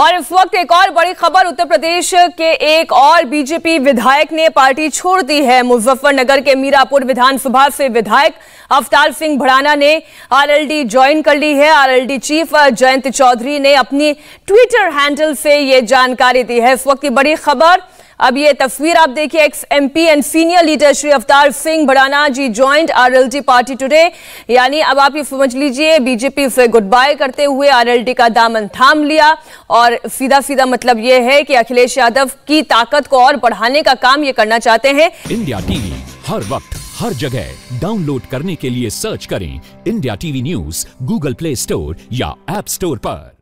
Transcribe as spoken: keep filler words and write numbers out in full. और इस वक्त एक और बड़ी खबर, उत्तर प्रदेश के एक और बीजेपी विधायक ने पार्टी छोड़ दी है। मुजफ्फरनगर के मीरापुर विधानसभा से विधायक अवतार सिंह भड़ाना ने आरएलडी ज्वाइन कर ली है। आरएलडी चीफ जयंत चौधरी ने अपनी ट्विटर हैंडल से ये जानकारी दी है। इस वक्त की बड़ी खबर, अब ये तस्वीर आप देखिए। Ex MP and senior leader Shri Avtar Singh Bhadana ji joint RLD party today, यानी अब आप ये समझ लीजिए बीजेपी से गुड बाय करते हुए आरएलडी का दामन थाम लिया। और सीधा सीधा मतलब ये है कि अखिलेश यादव की ताकत को और बढ़ाने का काम ये करना चाहते हैं। इंडिया टीवी हर वक्त हर जगह डाउनलोड करने के लिए सर्च करें India TV news Google play store या एप स्टोर पर।